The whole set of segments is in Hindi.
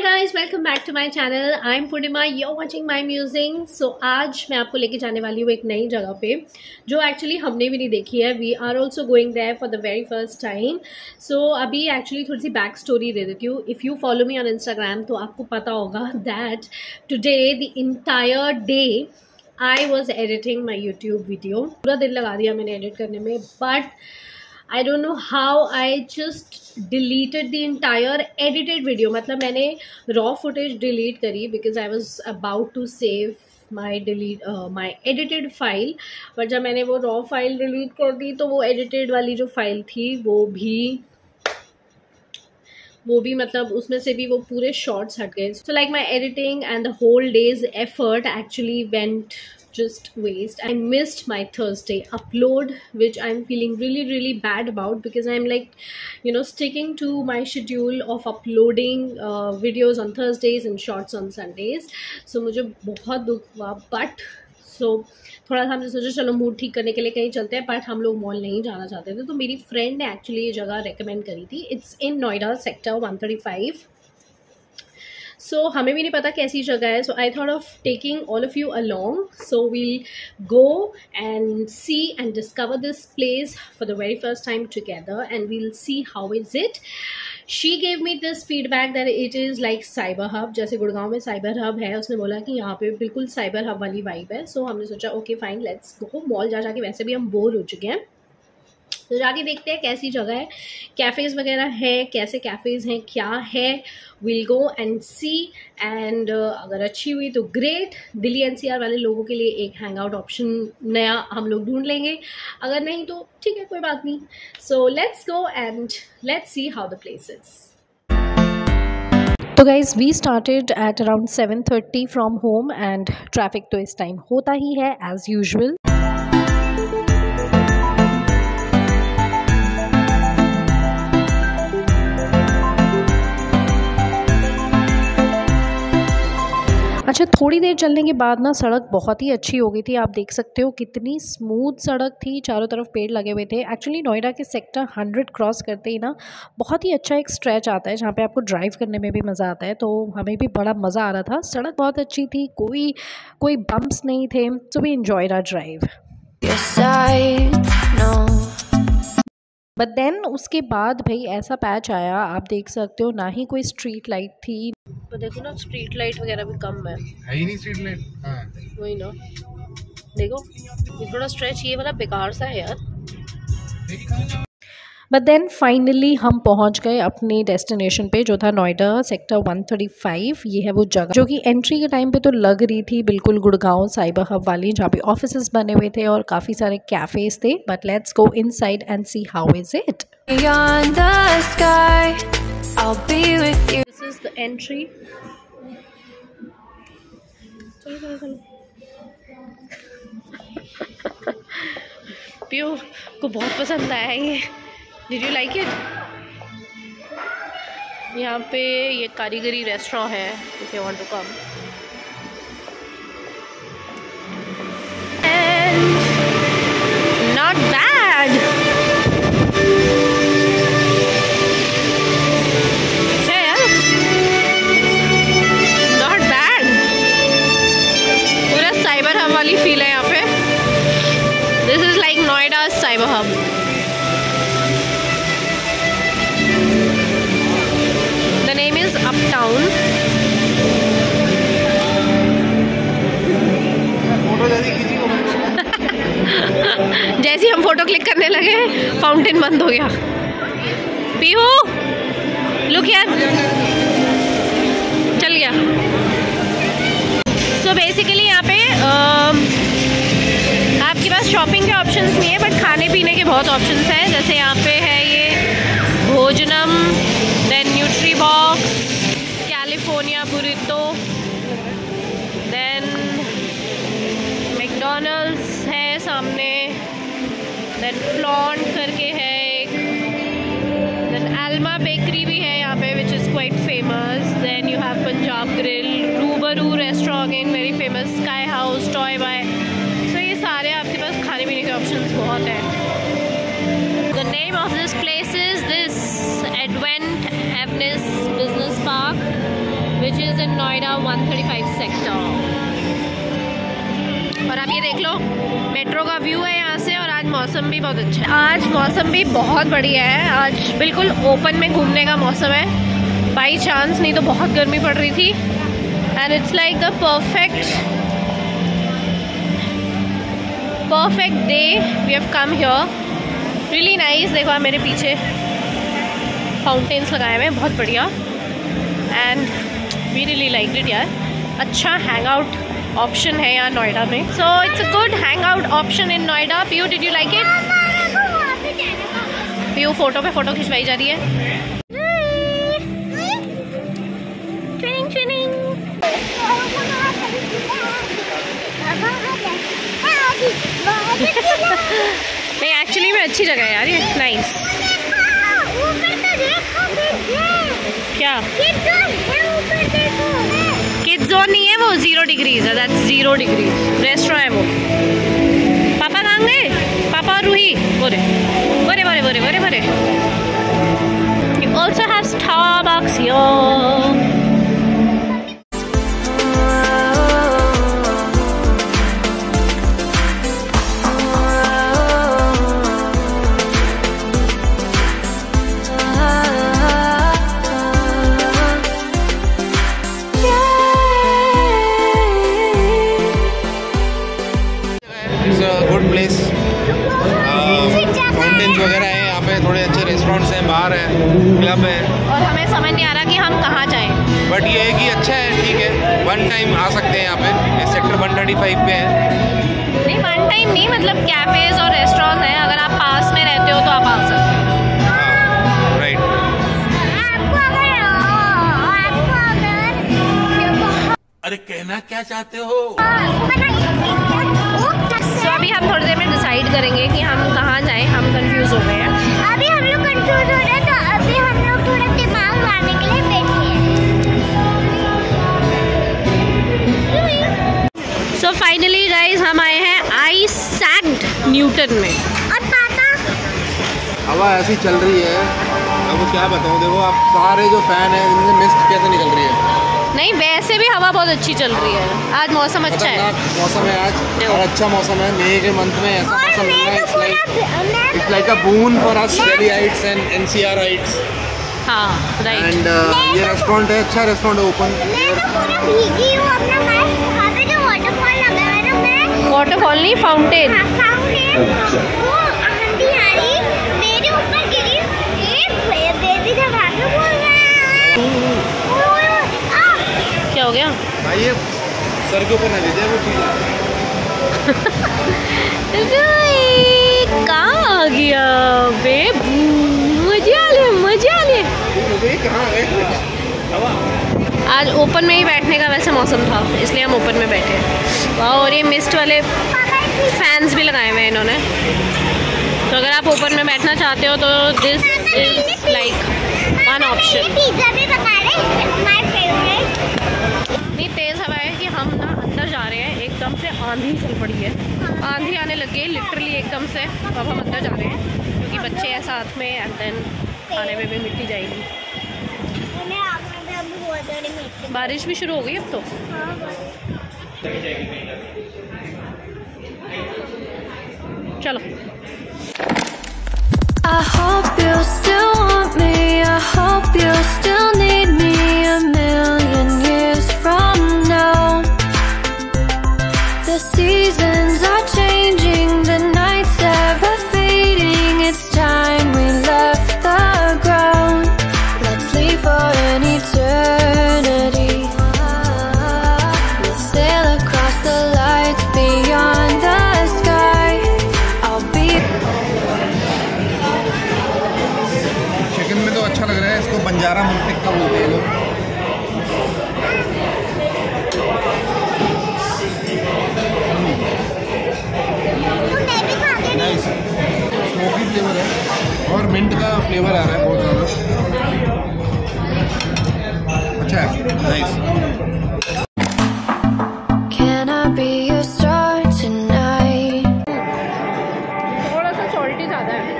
Hi guys, welcome back to my channel. I am Purnima, you are watching my musing. So आज मैं आपको लेके जाने वाली हूँ एक नई जगह पे जो एक्चुअली हमने भी नहीं देखी है। We are also going there for the very first time. So अभी एक्चुअली थोड़ी सी बैक स्टोरी दे देती हूँ। If you follow me on Instagram तो आपको पता होगा that today the entire day I was editing my YouTube video. पूरा दिन लगा दिया मैंने एडिट करने में, but I don't know how I just deleted the entire edited video. मतलब मैंने raw footage delete करी because I was about to save my edited file. पर जब मैंने वो raw file delete कर दी तो वो edited वाली जो file थी वो भी मतलब उसमें से भी वो पूरे shots हट गए। So like my editing and the whole day's effort actually went just waste. I missed my Thursday upload, which I'm feeling really bad about because I'm like, you know, sticking to my schedule of uploading videos on Thursdays and shorts on Sundays. So मुझे बहुत दुख हुआ, but थोड़ा सा हमने सोचा चलो मूड ठीक करने के लिए कहीं चलते हैं, बट हम लोग मॉल नहीं जाना चाहते थे। तो मेरी फ्रेंड ने एक्चुअली ये जगह रेकमेंड करी थी। It's in Noida Sector 135. सो हमें भी नहीं पता कैसी जगह है। So I thought of taking all of you along, so we'll go and see and discover this place for the very first time together and we'll see how is it. She gave me this feedback that it is like cyber hub, जैसे गुड़गांव में साइबर हब है। उसने बोला कि यहाँ पे बिल्कुल साइबर हब वाली वाइब है। सो हमने सोचा okay fine, let's go. Mall जा जाके वैसे भी हम बोर हो चुके हैं, तो जाके देखते हैं कैसी जगह है, कैफ़ेज़ वगैरह है, कैसे कैफ़ेज़ हैं, क्या है। Will go and see and अगर अच्छी हुई तो ग्रेट। दिल्ली एनसीआर वाले लोगों के लिए एक हैंग आउट ऑप्शन नया हम लोग ढूंढ लेंगे, अगर नहीं तो ठीक है कोई बात नहीं। So let's go and let's see how the place is. तो guys we started at around 7:30 from home and traffic तो इस टाइम होता ही है एज़ यूजल। अच्छा, थोड़ी देर चलने के बाद ना सड़क बहुत ही अच्छी हो गई थी। आप देख सकते हो कितनी स्मूथ सड़क थी, चारों तरफ पेड़ लगे हुए थे। एक्चुअली नोएडा के सेक्टर 100 क्रॉस करते ही ना बहुत ही अच्छा एक स्ट्रेच आता है जहाँ पे आपको ड्राइव करने में भी मज़ा आता है। तो हमें भी बड़ा मज़ा आ रहा था, सड़क बहुत अच्छी थी, कोई बम्प्स नहीं थे। So we enjoyed our drive. But then उसके बाद भाई ऐसा पैच आया, आप देख सकते हो ना ही कोई स्ट्रीट लाइट थी। तो देखो ना स्ट्रीट लाइट वगैरह भी कम है ही नहीं स्ट्रीट लाइट। हाँ वही ना, देखो ये थोड़ा स्ट्रेच ये वाला बेकार सा है यार। बट देन फाइनली हम पहुंच गए अपने डेस्टिनेशन पे जो था नोएडा सेक्टर 135। ये है वो जगह जो कि एंट्री के टाइम पे तो लग रही थी बिल्कुल गुड़गांव साइबर हब वाली, जहाँ पे ऑफिसेस बने हुए थे और काफ़ी सारे कैफ़ेज थे। But let's go inside and see how is it. This is the entry. Piu को बहुत पसंद आया ये। Did you like it? यहाँ पे ये कारीगरी रेस्टोरेंट है if you want to come. And not bad. है यार, not bad. पूरा साइबर हब वाली फील है यहाँ पे। This is like Noida's cyber hub. Uptown. जैसे हम फोटो क्लिक करने लगे फाउंटेन बंद हो गया। पीहू लुक यार, चल गया। सो बेसिकली यहाँ पे आपके पास शॉपिंग के ऑप्शंस नहीं है, बट खाने पीने के बहुत ऑप्शंस हैं। जैसे यहाँ पे है ये Bhojanam, then nutri box, California burrito, then McDonald's है सामने, देन फ्लॉन्ट करके है एक, देन अल्मा बेकरी भी है यहाँ पे which is quite famous, then you have Punjab grill, Rubaru restaurant again very famous, sky house, toy bye. So ये सारे आपके पास खाने पीने के ऑप्शंस बहुत हैं। The name of this place is this advent avenue business park. which is in Noida 135 sector. और आप ये देख लो, मेट्रो का व्यू है यहाँ से। और आज मौसम भी बहुत अच्छा है, आज मौसम भी बहुत बढ़िया है। आज बिल्कुल ओपन में घूमने का मौसम है, बाई चांस, नहीं तो बहुत गर्मी पड़ रही थी। And it's like the perfect day we have come here, really nice। देखो मेरे पीछे फाउंटेन्स लगाए हुए हैं, बहुत बढ़िया। And we really like it यार, अच्छा हैंग आउट ऑप्शन है यहाँ नोएडा में। So it's a good hang out option in Noida. PU, did you like it? PU photo पे फोटो खिंचवाई जा रही है। नहीं एक्चुअली में अच्छी जगह है यार ये, नाइस। क्या किड्स जोन नहीं है वो, जीरो डिग्रीज है, दैट्स जीरो डिग्रीज रेस्टोरेंट है वो। पापा कहाँ गए? पापा और रूही बोरे बोरे बोरे बोरे बोरे बोरे। You also have Starbucks here. वगैरह है यहाँ पे, थोड़े अच्छे रेस्टोरेंट्स हैं, बाहर है, क्लब है। और हमें समझ नहीं आ रहा कि हम कहाँ जाएं, बट ये है कि अच्छा है, ठीक है, वन टाइम आ सकते हैं यहाँ पे। सेक्टर 135 पे है। नहीं वन टाइम नहीं, मतलब कैफेज और रेस्टोरेंट हैं, अगर आप पास में रहते हो तो आप आ सकते हो। अरे कहना क्या चाहते हो? अभी हम थोड़ी देर में डिसाइड करेंगे कि हम कहाँ जाएं, हम कंफ्यूज हो गए हैं। अभी हम लोग कंफ्यूज हो रहे हैं, तो अभी हम लोग थोड़ा दिमाग लगाने के लिए बैठे हैं। सो फाइनली गाइस हम आए हैं आई सैक्ड न्यूटन में। और पापा हवा ऐसी चल रही है, आपको क्या बताऊँ। देखो आप सारे जो फैन हैं इनसे मिस्ट कैसे निकल रही है। नहीं वैसे भी हवा बहुत अच्छी चल रही है, आज मौसम अच्छा है। मौसम है आज, और अच्छा मौसम है। मई के मंथ में ऐसा मौसम मिलना, it's like a boon for us Delhiites and NCRites. हां राइट। एंड ये रेस्टोरेंट है, अच्छा रेस्टोरेंट है, ओपन। मैं तो पूरा भीगी हूं अपना पास। वहां पे जो वाटरफॉल लगा है ना, मैं वाटरफॉल नहीं फाउंटेन, वो आंधी आ रही मेरे ऊपर गिरी, ये बेबी का भाग बोल रहा है। क्या हो गया भाई? ये सर के ऊपर ना ले जाए वो चीज़। कहाँ आ गया बेबू? मजा ले मजा ले, कहाँ आ गए? आज ओपन में ही बैठने का वैसे मौसम था, इसलिए हम ओपन में बैठे। और ये मिस्ट वाले फैंस भी लगाए हुए हैं इन्होंने, तो अगर आप ओपन में बैठना चाहते हो तो this is like one option. इतनी तेज़ हवा है कि हम ना अंदर जा रहे हैं, एकदम से आंधी चल पड़ी है, आंधी आने लगी है लिटरली एकदम से। अब हम अंदर जा रहे हैं क्योंकि बच्चे हैं साथ में, एंड देन खाने में भी मिट्टी जाएगी। बारिश भी शुरू हो गई अब तो। चलो I hope you still want me, I hope you still need me a million years from now. The seasons are changing, the nights ever fading, it's time we left the ground. Let's leave for an eternity, we'll sail across the lights beyond the sky. I'll be chicken mein to acha lag raha hai, isko banjara multik ka bolte hain log। Smoky flavour है और मिंट का फ्लेवर आ रहा है बहुत ज़्यादा, अच्छा है, नाइस। थोड़ा सा सॉल्टी ज़्यादा है,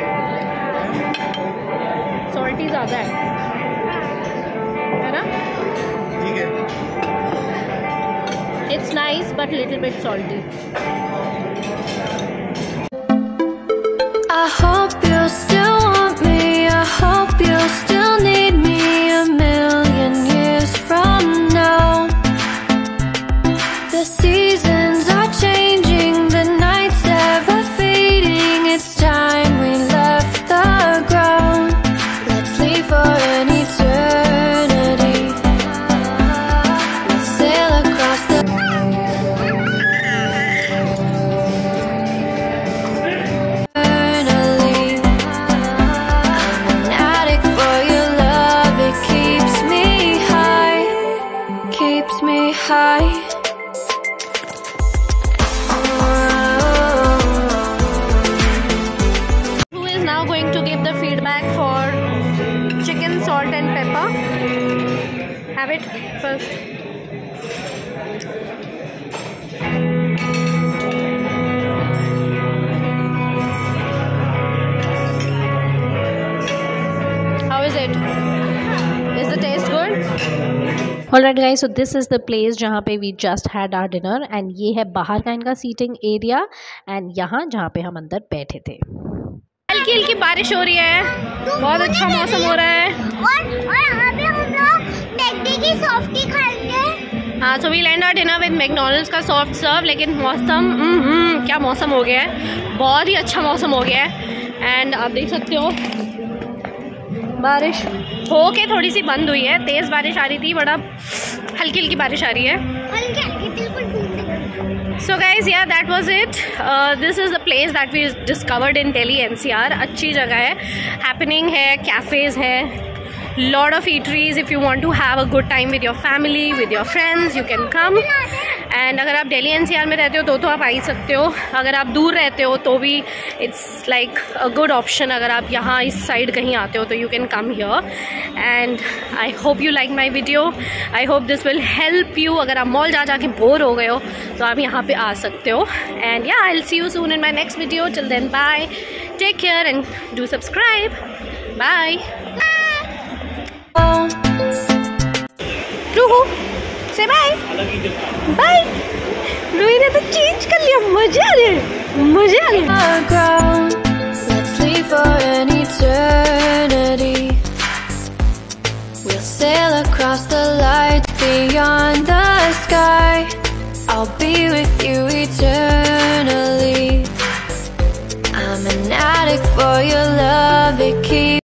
सॉल्टी ज़्यादा है ना? ठीक है। It's nice but little bit salty. I hope you still want me. I hope you still need me a million years from now. The seasons are changing, the nights ever fading. It's time we left the ground. Let's leave for an eternity. Let's sail across the... I'm an addict for your love. It keeps me high. Keeps me high. Have it first. How is it? Is the taste good? Alright guys, so this is the place जहाँ पे we just had our dinner and ये है बाहर का इनका सीटिंग एरिया एंड यहाँ जहाँ पे हम अंदर बैठे थे. हल्की हल्की बारिश हो रही है, बहुत अच्छा मौसम हो रहा है और सॉफ्टी खाएंगे. हाँ, so we land our dinner with McDonald's का सॉफ्ट सर्व. लेकिन मौसम क्या मौसम हो गया है, बहुत ही अच्छा मौसम हो गया है. एंड आप देख सकते हो बारिश हो के थोड़ी सी बंद हुई है. तेज़ बारिश आ रही थी, बड़ा हल्की हल्की बारिश आ रही है. So guys, yeah that was it. This is the place that we discovered in दिल्ली-NCR. अच्छी जगह है, हैपनिंग है, कैफ़ेज़ है, lot of eateries. If you want to have a good time with your family, with your friends, you can come. And अगर आप दिल्ली-NCR में रहते हो तो आप आ ही सकते हो. अगर आप दूर रहते हो तो भी it's like a good option. अगर आप यहाँ इस side कहीं आते हो तो you can come here. And I hope you like my video. I hope this will help you. अगर आप mall जा जाके बोर हो गए हो तो आप यहाँ पे आ सकते हो. And yeah, I'll see you soon in my next video. Till then, bye. Take care and do subscribe. Bye. Rohu से बाय बाय. रूही ने तो चेंज कर लिया. मजा आ रहा है.